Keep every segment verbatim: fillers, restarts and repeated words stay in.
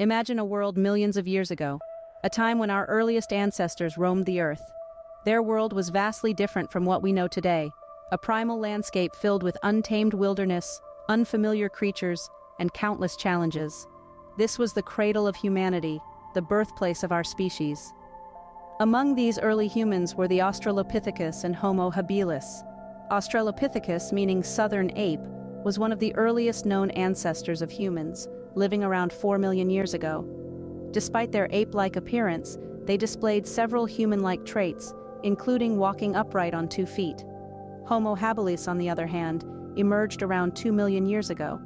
Imagine a world millions of years ago, a time when our earliest ancestors roamed the earth. Their world was vastly different from what we know today, a primal landscape filled with untamed wilderness, unfamiliar creatures, and countless challenges. This was the cradle of humanity, the birthplace of our species. Among these early humans were the Australopithecus and Homo habilis. Australopithecus, meaning southern ape, was one of the earliest known ancestors of humans, living around four million years ago. Despite their ape-like appearance, they displayed several human-like traits, including walking upright on two feet. Homo habilis, on the other hand, emerged around two million years ago.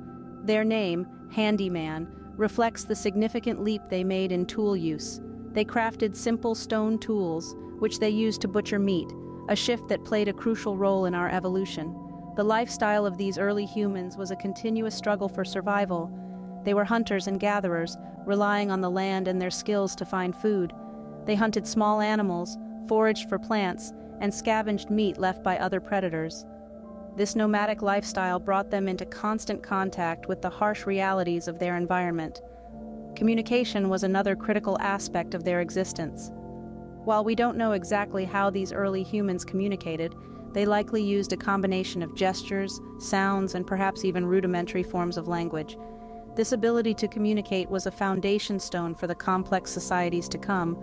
Their name, handyman, reflects the significant leap they made in tool use. They crafted simple stone tools, which they used to butcher meat, a shift that played a crucial role in our evolution. The lifestyle of these early humans was a continuous struggle for survival. They were hunters and gatherers, relying on the land and their skills to find food. They hunted small animals, foraged for plants, and scavenged meat left by other predators. This nomadic lifestyle brought them into constant contact with the harsh realities of their environment. Communication was another critical aspect of their existence. While we don't know exactly how these early humans communicated, they likely used a combination of gestures, sounds, and perhaps even rudimentary forms of language. This ability to communicate was a foundation stone for the complex societies to come,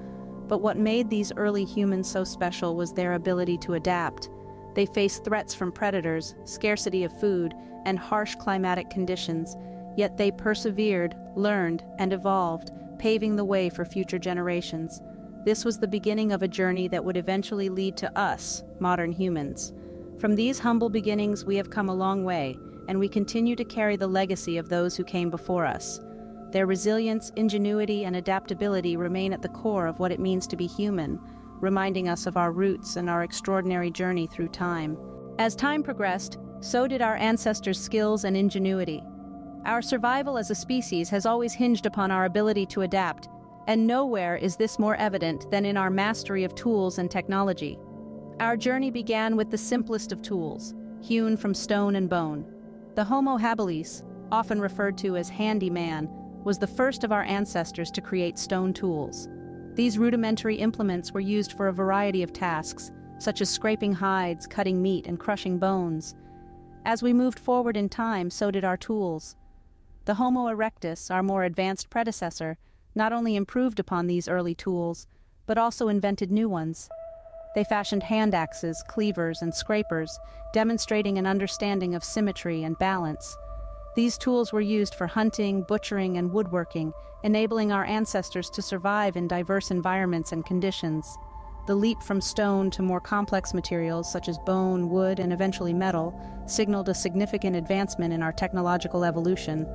but what made these early humans so special was their ability to adapt. They faced threats from predators, scarcity of food, and harsh climatic conditions, yet they persevered, learned, and evolved, paving the way for future generations. This was the beginning of a journey that would eventually lead to us, modern humans. From these humble beginnings, we have come a long way, and we continue to carry the legacy of those who came before us. Their resilience, ingenuity, and adaptability remain at the core of what it means to be human, reminding us of our roots and our extraordinary journey through time. As time progressed, so did our ancestors' skills and ingenuity. Our survival as a species has always hinged upon our ability to adapt, and nowhere is this more evident than in our mastery of tools and technology. Our journey began with the simplest of tools, hewn from stone and bone. The Homo habilis, often referred to as handyman, was the first of our ancestors to create stone tools. These rudimentary implements were used for a variety of tasks, such as scraping hides, cutting meat, and crushing bones. As we moved forward in time, so did our tools. The Homo erectus, our more advanced predecessor, not only improved upon these early tools, but also invented new ones. They fashioned hand axes, cleavers, and scrapers, demonstrating an understanding of symmetry and balance. These tools were used for hunting, butchering, and woodworking, enabling our ancestors to survive in diverse environments and conditions. The leap from stone to more complex materials such as bone, wood, and eventually metal signaled a significant advancement in our technological evolution.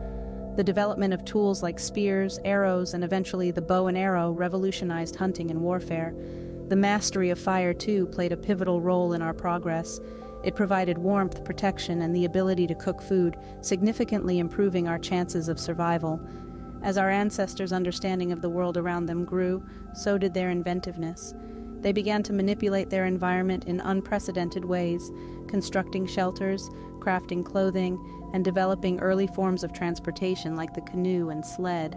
The development of tools like spears, arrows, and eventually the bow and arrow revolutionized hunting and warfare. The mastery of fire, too, played a pivotal role in our progress. It provided warmth, protection, and the ability to cook food, significantly improving our chances of survival. As our ancestors' understanding of the world around them grew, so did their inventiveness. They began to manipulate their environment in unprecedented ways, constructing shelters, crafting clothing, and developing early forms of transportation like the canoe and sled.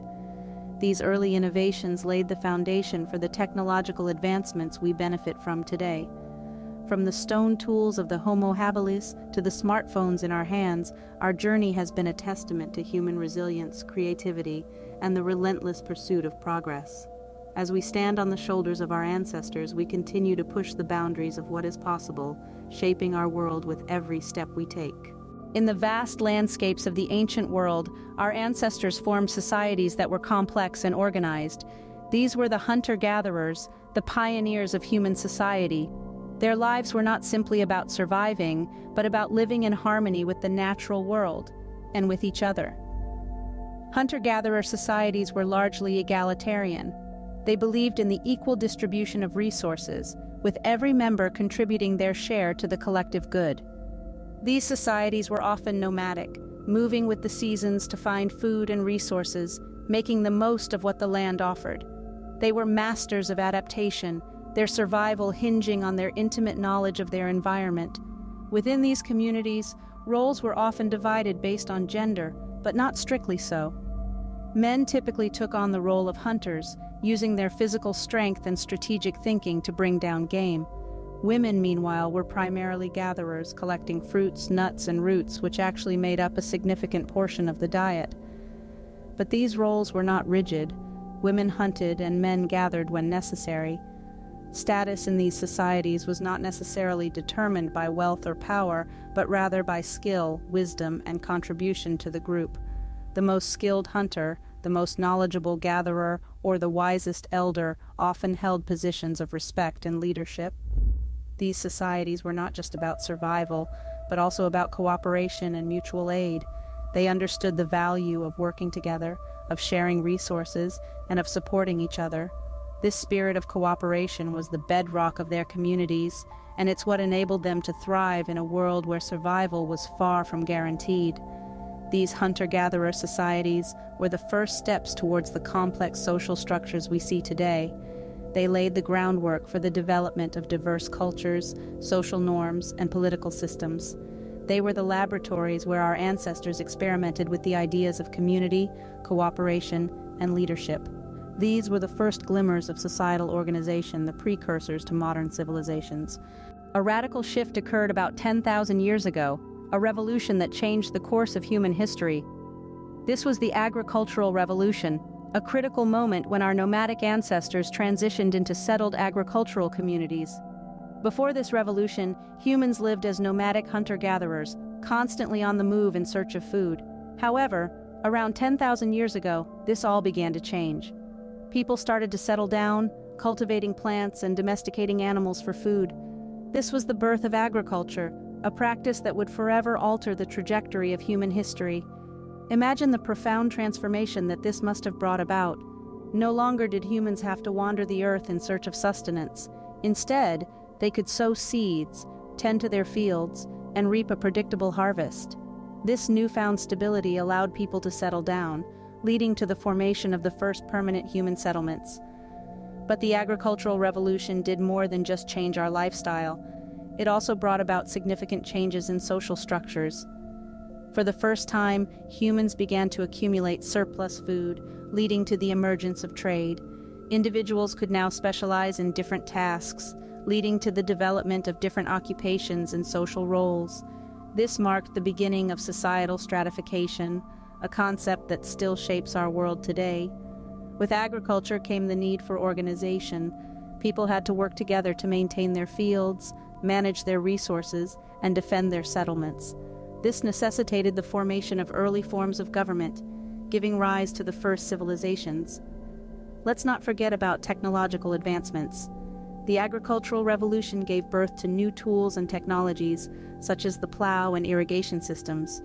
These early innovations laid the foundation for the technological advancements we benefit from today. From the stone tools of the Homo habilis to the smartphones in our hands, our journey has been a testament to human resilience, creativity, and the relentless pursuit of progress. As we stand on the shoulders of our ancestors, we continue to push the boundaries of what is possible, shaping our world with every step we take. In the vast landscapes of the ancient world, our ancestors formed societies that were complex and organized. These were the hunter-gatherers, the pioneers of human society. Their lives were not simply about surviving, but about living in harmony with the natural world and with each other. Hunter-gatherer societies were largely egalitarian. They believed in the equal distribution of resources, with every member contributing their share to the collective good. These societies were often nomadic, moving with the seasons to find food and resources, making the most of what the land offered. They were masters of adaptation, their survival hinging on their intimate knowledge of their environment. Within these communities, roles were often divided based on gender, but not strictly so. Men typically took on the role of hunters, using their physical strength and strategic thinking to bring down game. Women, meanwhile, were primarily gatherers, collecting fruits, nuts, and roots, which actually made up a significant portion of the diet. But these roles were not rigid. Women hunted and men gathered when necessary. Status in these societies was not necessarily determined by wealth or power, but rather by skill, wisdom, and contribution to the group. The most skilled hunter, the most knowledgeable gatherer, or the wisest elder often held positions of respect and leadership. These societies were not just about survival, but also about cooperation and mutual aid. They understood the value of working together, of sharing resources, and of supporting each other. This spirit of cooperation was the bedrock of their communities, and it's what enabled them to thrive in a world where survival was far from guaranteed. These hunter-gatherer societies were the first steps towards the complex social structures we see today. They laid the groundwork for the development of diverse cultures, social norms, and political systems. They were the laboratories where our ancestors experimented with the ideas of community, cooperation, and leadership. These were the first glimmers of societal organization, the precursors to modern civilizations. A radical shift occurred about ten thousand years ago, a revolution that changed the course of human history. This was the agricultural revolution, a critical moment when our nomadic ancestors transitioned into settled agricultural communities. Before this revolution, humans lived as nomadic hunter-gatherers, constantly on the move in search of food. However, around ten thousand years ago, this all began to change. People started to settle down, cultivating plants and domesticating animals for food. This was the birth of agriculture, a practice that would forever alter the trajectory of human history. Imagine the profound transformation that this must have brought about. No longer did humans have to wander the earth in search of sustenance. Instead, they could sow seeds, tend to their fields, and reap a predictable harvest. This newfound stability allowed people to settle down, leading to the formation of the first permanent human settlements. But the agricultural revolution did more than just change our lifestyle. It also brought about significant changes in social structures. For the first time, humans began to accumulate surplus food, leading to the emergence of trade. Individuals could now specialize in different tasks, leading to the development of different occupations and social roles. This marked the beginning of societal stratification, a concept that still shapes our world today. With agriculture came the need for organization. People had to work together to maintain their fields, manage their resources, and defend their settlements. This necessitated the formation of early forms of government, giving rise to the first civilizations. Let's not forget about technological advancements. The agricultural revolution gave birth to new tools and technologies, such as the plow and irrigation systems.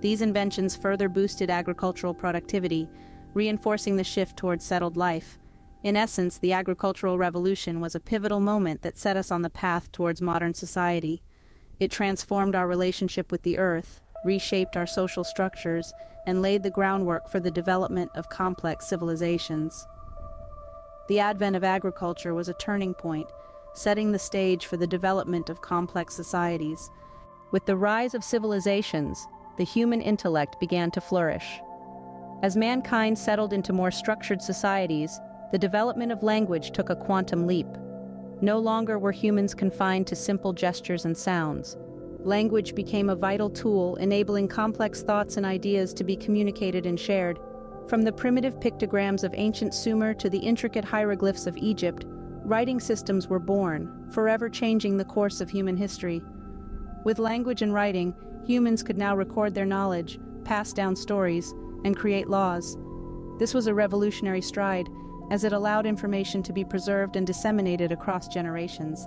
These inventions further boosted agricultural productivity, reinforcing the shift towards settled life. In essence, the agricultural revolution was a pivotal moment that set us on the path towards modern society. It transformed our relationship with the earth, reshaped our social structures, and laid the groundwork for the development of complex civilizations. The advent of agriculture was a turning point, setting the stage for the development of complex societies. With the rise of civilizations, the human intellect began to flourish. As mankind settled into more structured societies, the development of language took a quantum leap. No longer were humans confined to simple gestures and sounds. Language became a vital tool, enabling complex thoughts and ideas to be communicated and shared. From the primitive pictograms of ancient Sumer to the intricate hieroglyphs of Egypt, writing systems were born, forever changing the course of human history. With language and writing, humans could now record their knowledge, pass down stories, and create laws. This was a revolutionary stride, as it allowed information to be preserved and disseminated across generations.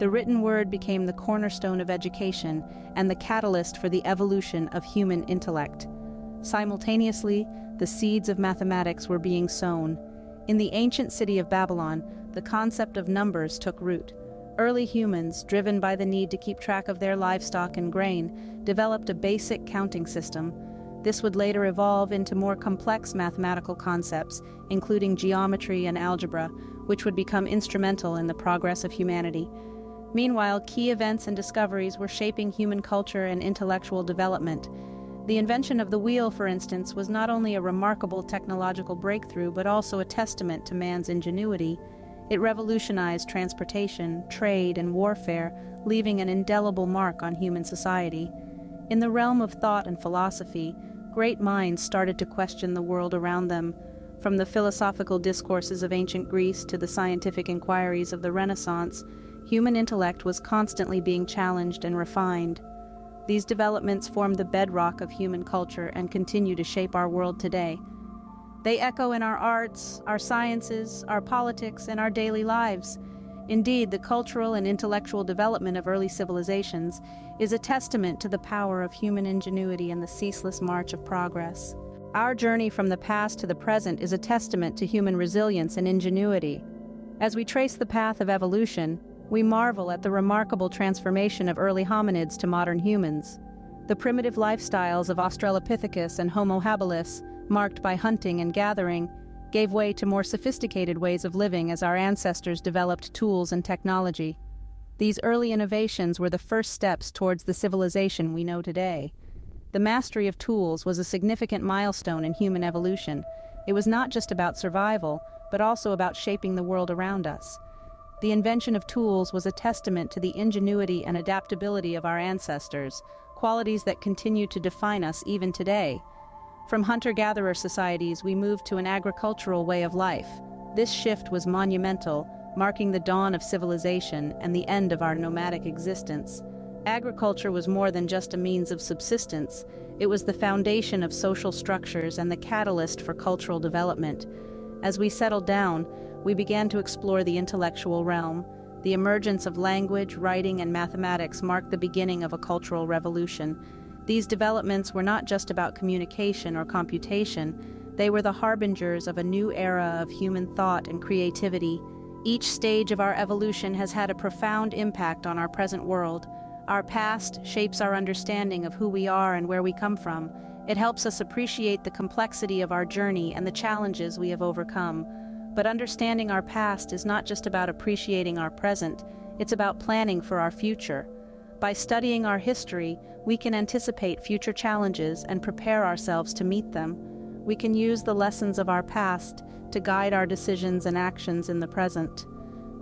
The written word became the cornerstone of education and the catalyst for the evolution of human intellect. Simultaneously, the seeds of mathematics were being sown. In the ancient city of Babylon, the concept of numbers took root. Early humans, driven by the need to keep track of their livestock and grain, developed a basic counting system. This would later evolve into more complex mathematical concepts, including geometry and algebra, which would become instrumental in the progress of humanity. Meanwhile, key events and discoveries were shaping human culture and intellectual development. The invention of the wheel, for instance, was not only a remarkable technological breakthrough, but also a testament to man's ingenuity. It revolutionized transportation, trade, and warfare, leaving an indelible mark on human society. In the realm of thought and philosophy, great minds started to question the world around them. From the philosophical discourses of ancient Greece to the scientific inquiries of the Renaissance, human intellect was constantly being challenged and refined. These developments formed the bedrock of human culture and continue to shape our world today. They echo in our arts, our sciences, our politics, and our daily lives. Indeed, the cultural and intellectual development of early civilizations is a testament to the power of human ingenuity and the ceaseless march of progress. Our journey from the past to the present is a testament to human resilience and ingenuity. As we trace the path of evolution, we marvel at the remarkable transformation of early hominids to modern humans. The primitive lifestyles of Australopithecus and Homo habilis, marked by hunting and gathering, gave way to more sophisticated ways of living as our ancestors developed tools and technology. These early innovations were the first steps towards the civilization we know today. The mastery of tools was a significant milestone in human evolution. It was not just about survival, but also about shaping the world around us. The invention of tools was a testament to the ingenuity and adaptability of our ancestors, qualities that continue to define us even today. From hunter-gatherer societies, we moved to an agricultural way of life. This shift was monumental, marking the dawn of civilization and the end of our nomadic existence. Agriculture was more than just a means of subsistence. It was the foundation of social structures and the catalyst for cultural development. As we settled down, we began to explore the intellectual realm. The emergence of language, writing, and mathematics marked the beginning of a cultural revolution. These developments were not just about communication or computation. They were the harbingers of a new era of human thought and creativity. Each stage of our evolution has had a profound impact on our present world. Our past shapes our understanding of who we are and where we come from. It helps us appreciate the complexity of our journey and the challenges we have overcome. But understanding our past is not just about appreciating our present, it's about planning for our future. By studying our history, we can anticipate future challenges and prepare ourselves to meet them. We can use the lessons of our past to guide our decisions and actions in the present.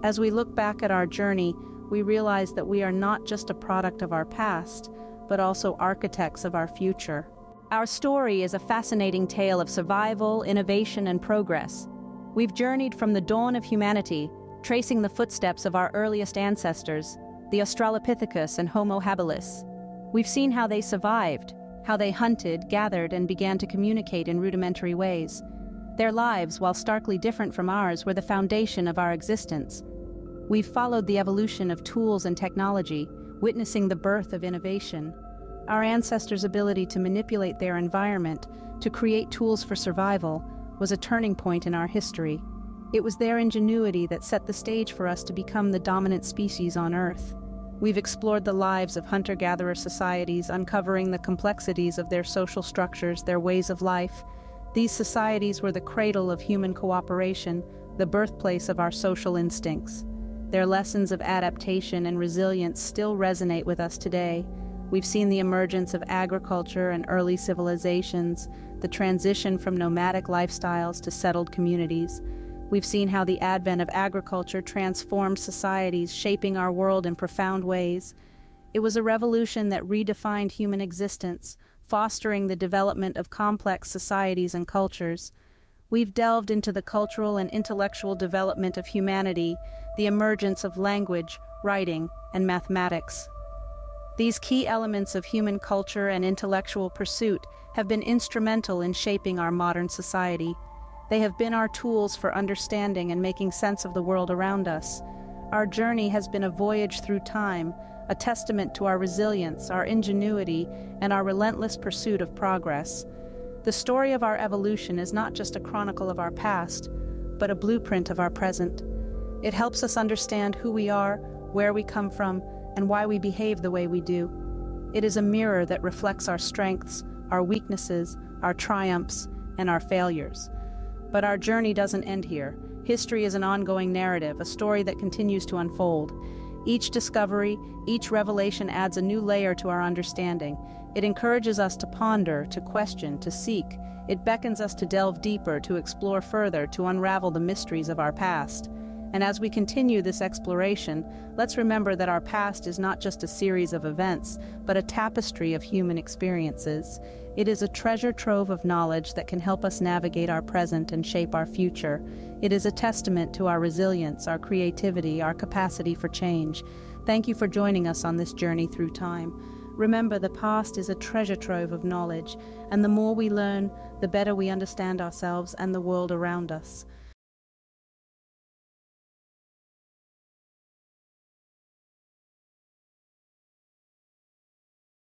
As we look back at our journey, we realize that we are not just a product of our past, but also architects of our future. Our story is a fascinating tale of survival, innovation, and progress. We've journeyed from the dawn of humanity, tracing the footsteps of our earliest ancestors, the Australopithecus and Homo habilis. We've seen how they survived, how they hunted, gathered, and began to communicate in rudimentary ways. Their lives, while starkly different from ours, were the foundation of our existence. We've followed the evolution of tools and technology, witnessing the birth of innovation. Our ancestors' ability to manipulate their environment, to create tools for survival, was a turning point in our history. It was their ingenuity that set the stage for us to become the dominant species on Earth. We've explored the lives of hunter-gatherer societies, uncovering the complexities of their social structures, their ways of life. These societies were the cradle of human cooperation, the birthplace of our social instincts. Their lessons of adaptation and resilience still resonate with us today. We've seen the emergence of agriculture and early civilizations, the transition from nomadic lifestyles to settled communities. We've seen how the advent of agriculture transformed societies, shaping our world in profound ways. It was a revolution that redefined human existence, fostering the development of complex societies and cultures. We've delved into the cultural and intellectual development of humanity, the emergence of language, writing, and mathematics. These key elements of human culture and intellectual pursuit have been instrumental in shaping our modern society. They have been our tools for understanding and making sense of the world around us. Our journey has been a voyage through time, a testament to our resilience, our ingenuity, and our relentless pursuit of progress. The story of our evolution is not just a chronicle of our past, but a blueprint of our present. It helps us understand who we are, where we come from, and why we behave the way we do. It is a mirror that reflects our strengths, our weaknesses, our triumphs, and our failures. But our journey doesn't end here. History is an ongoing narrative, a story that continues to unfold. Each discovery, each revelation adds a new layer to our understanding. It encourages us to ponder, to question, to seek. It beckons us to delve deeper, to explore further, to unravel the mysteries of our past. And as we continue this exploration, let's remember that our past is not just a series of events, but a tapestry of human experiences. It is a treasure trove of knowledge that can help us navigate our present and shape our future. It is a testament to our resilience, our creativity, our capacity for change. Thank you for joining us on this journey through time. Remember, the past is a treasure trove of knowledge, and the more we learn, the better we understand ourselves and the world around us.